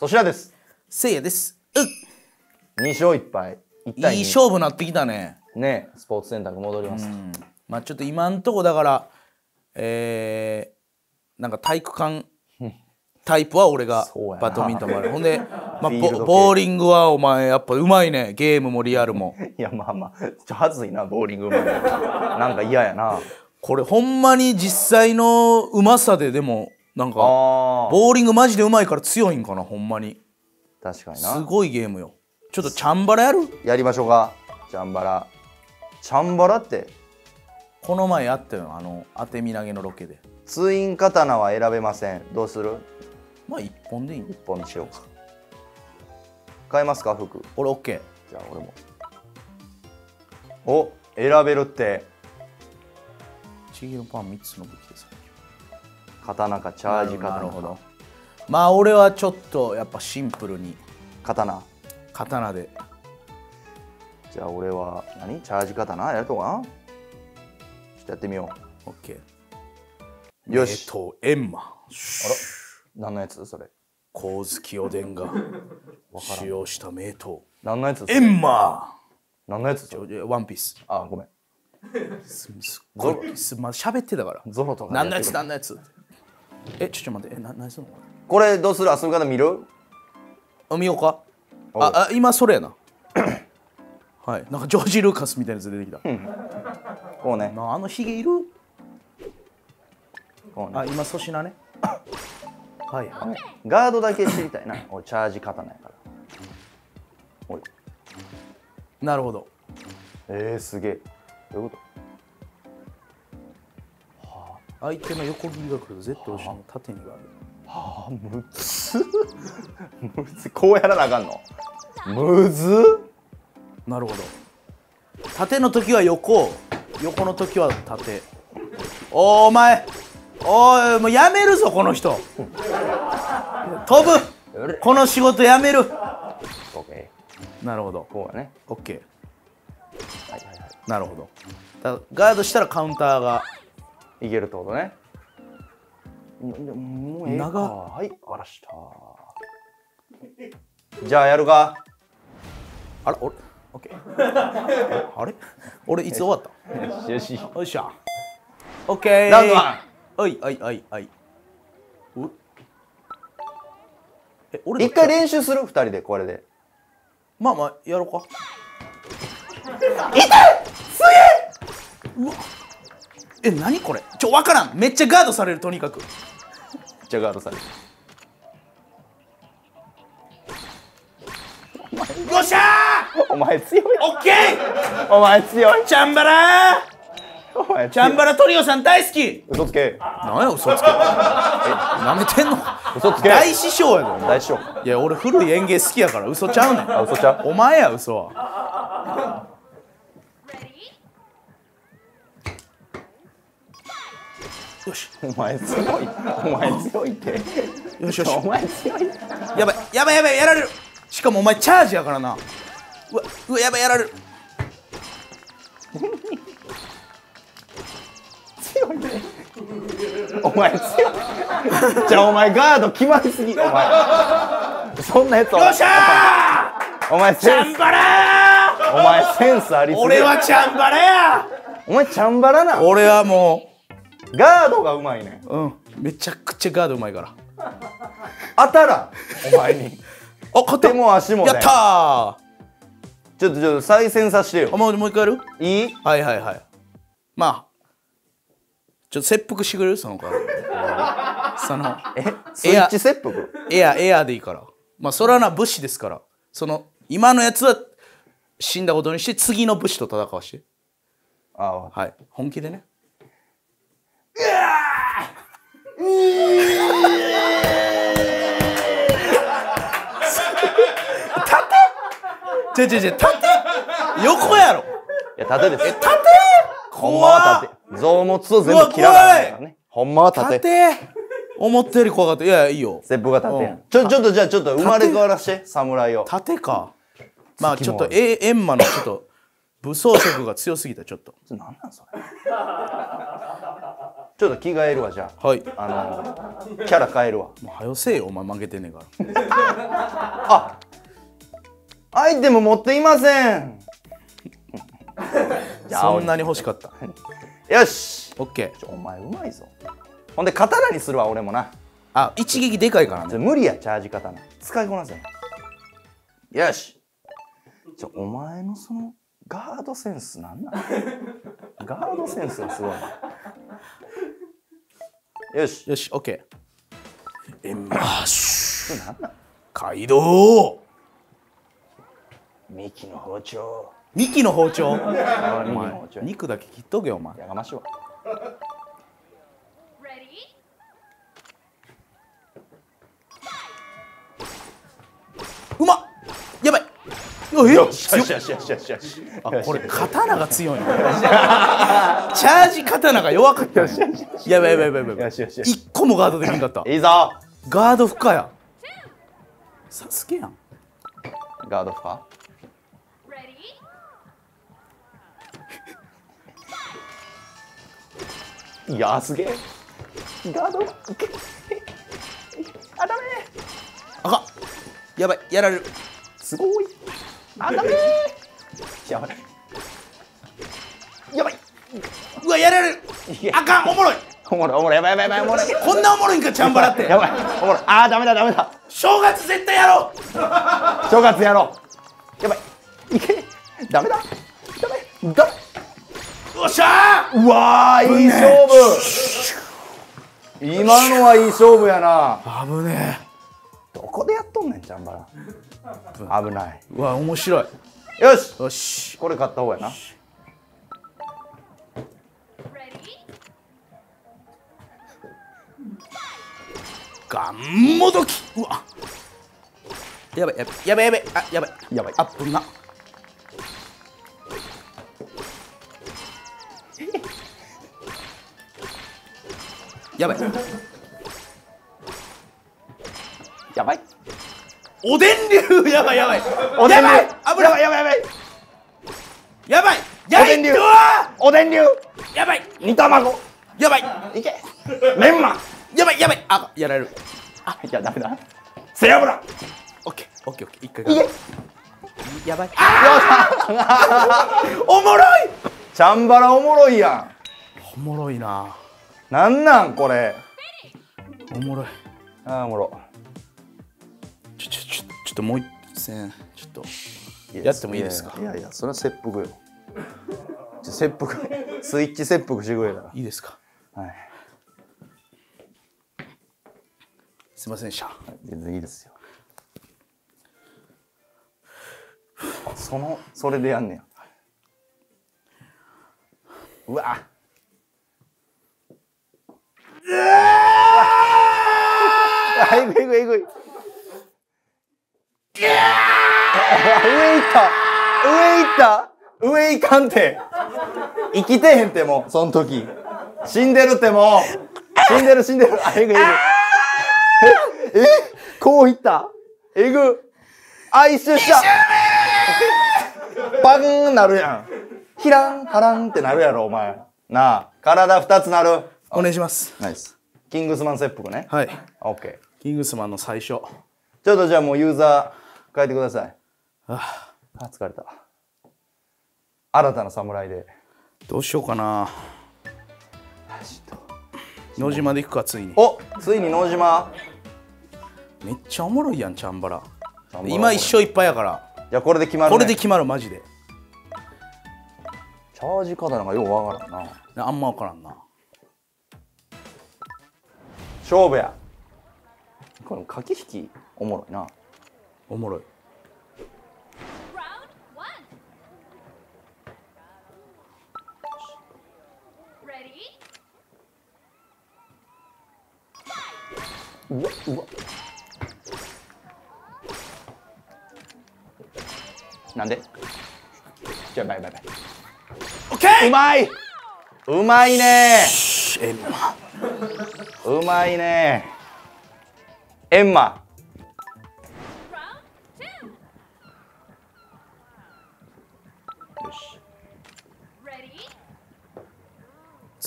粗品です。せいやです。2勝1敗。1対2。いい勝負になってきたね。ね、スポーツ選択戻ります。まあちょっと今んとこだから、なんか体育館タイプは俺がバドミントンもある。ほんで、まあ、ボーリングはお前やっぱうまいね。ゲームもリアルも。いやまあまあちょはずいなボーリングうまい。なんか嫌やな。これほんまに実際のうまさででもなんかボーリングマジでうまいから強いんかなほんまに。確かにな。すごいゲームよ。ちょっとチャンバラやる？やりましょうか。チャンバラ。チャンバラってこの前あったよ当て身投げのロケで。ツイン刀は選べません。どうする？まあ一本でいい。一本にしようか。買えますか服？俺オッケー。じゃあ俺も。お、選べるって。ちぎのパン3つの武器です。刀かチャージ刀か。なるほど。まあ俺はちょっとやっぱシンプルに。刀。刀で。じゃあ俺は何？チャージ刀やるとかな？ちょっとやってみよう。オッケー。よし。エンマ。あら、何のやつそれ。光月おでんが使用した名刀。何のやつエンマ。何のやつワンピース。あ、ごめん。すごい。ま、喋ってたから。ゾロとか。何のやつ何のやつ。え、ちょっと待って。え、何するのこれどうする遊び方見る見ようか。あ、今それやな。はい。なんかジョージ・ルーカスみたいなやつ出てきた。こうね。あのヒゲいるあ、今粗品ね。はいはい。ガードだけ知りたいな。おチャージ刀やから。おい。なるほど。すげえ。どういうこと？はあ。相手の横切りが来ると絶対後ろの縦にがある。はあ、むず。むず。こうやらなあかんの。むず。なるほど。縦の時は横、横の時は縦。お前。おいもうやめるぞこの人飛ぶこの仕事やめるなるほどこうね OK なるほどだガードしたらカウンターがいけるってことねもうええかはいあらしたじゃあやるかあら俺 OK あれ俺いつ終わったよしよいしょ OK ラウンド1おいおいおいおい俺一回練習する2人でこれでまあまあやろうか痛いすげえうわえ何これちょ分からんめっちゃガードされるとにかくめっちゃガードされるよっしゃーお前強いオッケーお前強いチャンバラーチャンバラトリオさん大好き嘘つけ何や嘘つけなめてんの嘘つけ大師匠やで大師匠いや俺古い演芸好きやから嘘ちゃうねんあ嘘ちゃうお前や嘘はよしお前強いお前強いってよしよしお前強いやばいやばいやばいやられるしかもお前チャージやからなうわやばいやられるお前強いじゃあお前ガード決まりすぎお前そんなやつお前よっしゃーお前チャンバラーお前センスありすぎ俺はチャンバラやお前チャンバラな俺はもうガードがうまいねうんめちゃくちゃガードうまいから当たらんお前にあ勝手も足もねやったーちょっと再戦させてよもう一回やるいいはいはいはいまあちょっと切腹してくれるその顔そのスイッチ切腹エアでいいからまあそれはな武士ですからその今のやつは死んだことにして次の武士と戦わしてああはい本気でねうわ立て違う立て横やろいや立てです立てほんまは立て臓物を全部切らないからね。ほんまは立て。思ったより怖かった。いやいいよ。切符が立てやん。ちょっとじゃあちょっと生まれ変わらして侍を。立てか。まあちょっとエンマのちょっと武装色が強すぎたちょっと。何なんそれ。ちょっと着替えるわ、じゃあ。はい。キャラ変えるわ。もう早せえよ、お前負けてんねんから。あ、アイテム持っていません。そんなに欲しかった。よし。オッケー。お前うまいぞ。ほんで刀にするわ、俺もな。あ、一撃でかいからね。無理や、チャージ刀。使いこなせん。よし。じゃ、お前のそのガードセンスなんなん？ガードセンスがすごい。よしよし、オッケー。エンマッシュ。なんなん？カイドウ。ミキの包丁。ミキの包丁。お前肉だけ切っとけよ、お前。やがましいわ。うまっ。やばい。よしよしよしよしよしよし。あ、これ刀が強いの。チャージ刀が弱かった。やばいやばいやばいやばい。一個もガードできなかった。いいぞ。ガード不可や。サスケやん。ガード不可。いやー、すげえ。ガード。あ、ダメ。あかん。やばい、やられる。すごい。あ、ダメー。やばい。やばい。うわ、やられる。あかん、おもろい。おもろい、おもろい、やばい、やばい、やばい、おもろい。こんなおもろいんか、チャンバラって。やばい。おもろい。あー、ダメだ、ダメだ。正月絶対やろう。正月やろう。やばい。いけ。ダメだ。ダメ。ダメ。よっしゃー。うわー、いい勝負。今のはいい勝負やな。危ねえ。どこでやっとんねん、チャンバラ。危ない。うわ、面白い。よしよし、これ買った方やな。ガンもどき。うわ。やばい、やばい、やばい、あ、やばい、やばい、あっ、危な。やばい。やばい。おでん流。やばいやばい。おでん流。危ない。やばいやばい。やばい。やばい。おでん流。おでん流。やばい。煮卵。やばい。いけ。メンマ。やばいやばい。あ、やられる。あ、いや、ダメだ。背脂。オッケー。オッケーオッケー。一回。いけ。やばい。ああ。おもろい。チャンバラおもろいやん。おもろいな。なんなんこれ。おもろい。ああ、おもろ。ちょっともう一戦ちょっとやってもいいですか。いやいや、それは切腹よ。切腹、スイッチ切腹してくれたらいいですか。はい。すいませんでした。全然いいですよ。それでやんねや。うわっ、うわっ、えぐいえぐいえぐい。上行った上行った上行かんて。生きてへんて、もうその時死んでるて、もう死んでる死んでる。あ、えぐいえぐい。え、こういった。えぐ、愛しゅしたバーンなるやん。ヒランハランってなるやろお前な。あ、体2つなる。お願いします。ナイス。キングスマン切腹ね。はい、オッケー。キングスマンの最初。ちょっとじゃあもうユーザー変えてください。ああ、疲れた。新たな侍でどうしようかな。能島で行くか。ついに、お、ついに能島。めっちゃおもろいやん、チャンバラ。今一生いっぱいやから。いや、これで決まるね。これで決まる、マジで。チャージ方なんかようわからんな。あんまわからんな。勝負や。これ駆け引きおもろいな。おもろい。うわうわ。なんで？じゃあバイバイバイ。オッケー。うまい。うまいね。うまいね。エンマ。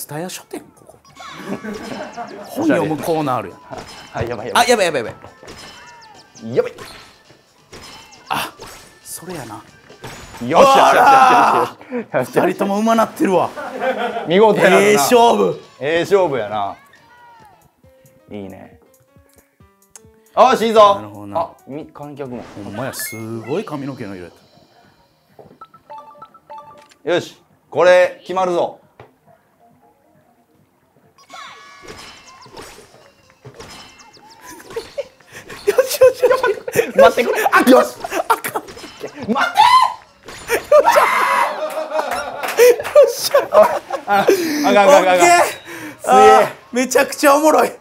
伝え書店、ここ。本読むコーナーあるやん。あ、やばいやばい。あ、やばいやばいやばい。やばい。あ、それやな。よっしゃー、2人とも馬なってるわ。見事やな。ええ勝負。ええ勝負やな。いいね。あ、しいぞ。なるほどな。あ、観客も。ほんまや、すごい髪の毛の色やった。よし、これ決まるぞ。待ってくれ。あ、よし。あかん。待って。よっしゃ。あ、あかんあかんあかん。めちゃくちゃおもろい。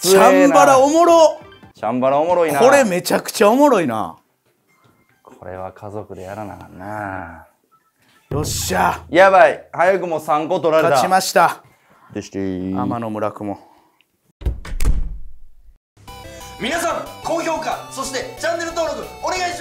チャンバラおもろ。チャンバラおもろいな。これめちゃくちゃおもろいな。これは家族でやらなあかんな。よっしゃ。やばい。早くも3個取られた。勝ちました。でしてー。天野村くも。皆さん、高評価、そしてチャンネル登録お願いします。